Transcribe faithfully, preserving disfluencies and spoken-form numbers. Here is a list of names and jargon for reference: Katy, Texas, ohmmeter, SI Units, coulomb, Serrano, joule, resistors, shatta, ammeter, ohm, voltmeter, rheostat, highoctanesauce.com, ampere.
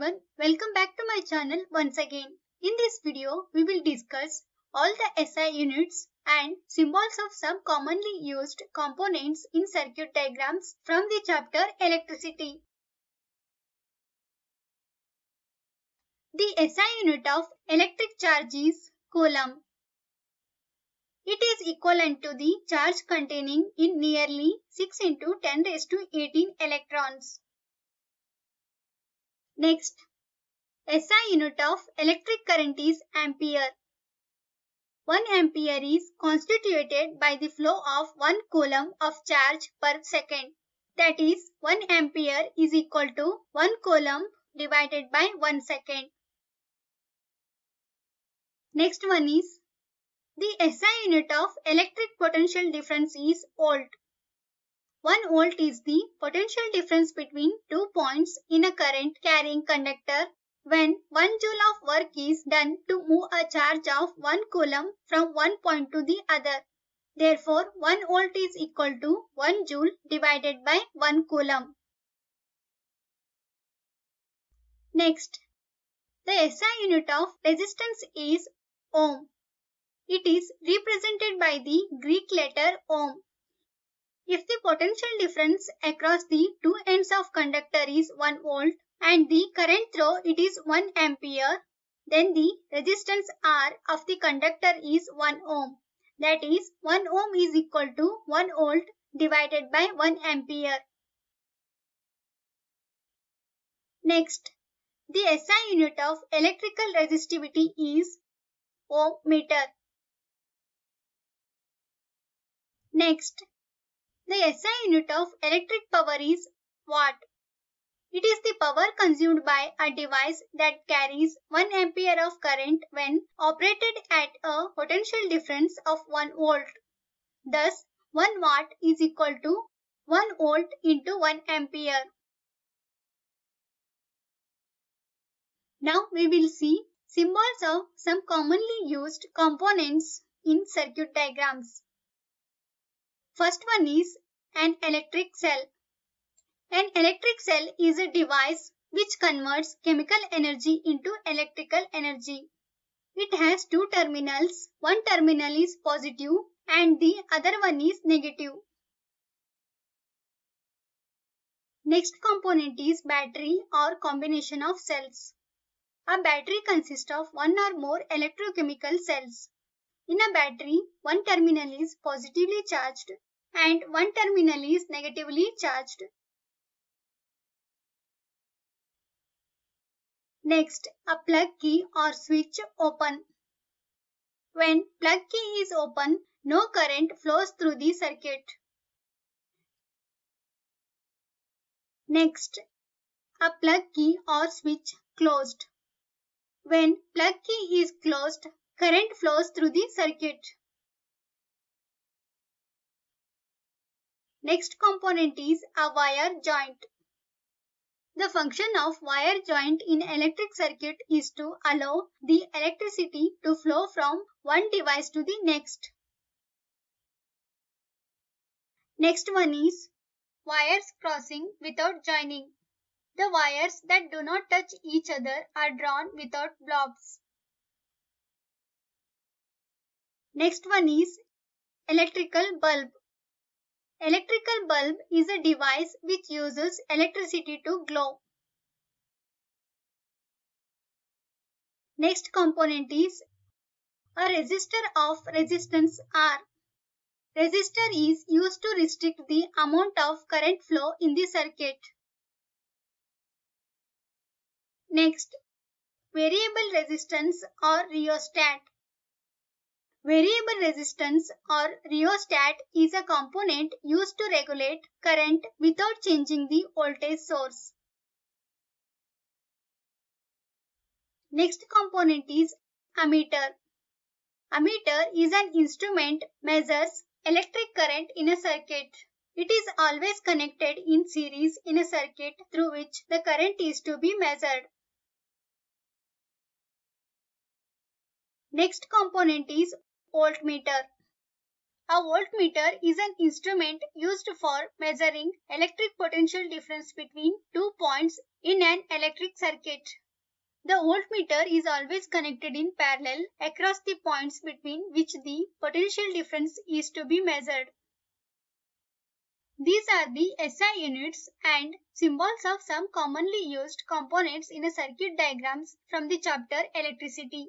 everyone, welcome back to my channel once again. In this video, we will discuss all the S I units and symbols of some commonly used components in circuit diagrams from the chapter Electricity. The S I unit of electric charge is coulomb. It is equivalent to the charge containing in nearly six into ten raised to eighteen electrons. Next, S I unit of electric current is ampere. one ampere is constituted by the flow of one coulomb of charge per second. That is, one ampere is equal to one coulomb divided by one second. Next one is, the S I unit of electric potential difference is volt. one volt is the potential difference between two points in a current carrying conductor when one joule of work is done to move a charge of one coulomb from one point to the other. Therefore, one volt is equal to one joule divided by one coulomb. Next, the S I unit of resistance is ohm. It is represented by the Greek letter ohm. If the potential difference across the two ends of conductor is one volt and the current through it is one ampere, then the resistance R of the conductor is one ohm. That is, one ohm is equal to one volt divided by one ampere. Next, the S I unit of electrical resistivity is ohmmeter. Next, the S I unit of electric power is watt. It is the power consumed by a device that carries one ampere of current when operated at a potential difference of one volt. Thus, one watt is equal to one volt into one ampere. Now we will see symbols of some commonly used components in circuit diagrams. First one is an electric cell. An electric cell is a device which converts chemical energy into electrical energy. It has two terminals. One terminal is positive and the other one is negative. Next component is battery or combination of cells. A battery consists of one or more electrochemical cells. In a battery, one terminal is positively charged and one terminal is negatively charged. Next, a plug key or switch open. When plug key is open, no current flows through the circuit. Next, a plug key or switch closed. When plug key is closed, current flows through the circuit. Next component is a wire joint. The function of wire joint in electric circuit is to allow the electricity to flow from one device to the next. Next one is wires crossing without joining. The wires that do not touch each other are drawn without blobs. Next one is electrical bulb. Electrical bulb is a device which uses electricity to glow. Next component is a resistor of resistance R. Resistor is used to restrict the amount of current flow in the circuit. Next, variable resistance or rheostat. Variable resistance or rheostat is a component used to regulate current without changing the voltage source. Next component is ammeter. Ammeter is an instrument that measures electric current in a circuit. It is always connected in series in a circuit through which the current is to be measured. Next component is voltmeter. A voltmeter is an instrument used for measuring electric potential difference between two points In an electric circuit, the voltmeter is always connected in parallel across the points between which the potential difference is to be measured. These are the S I units and symbols of some commonly used components in a circuit diagrams from the chapter Electricity.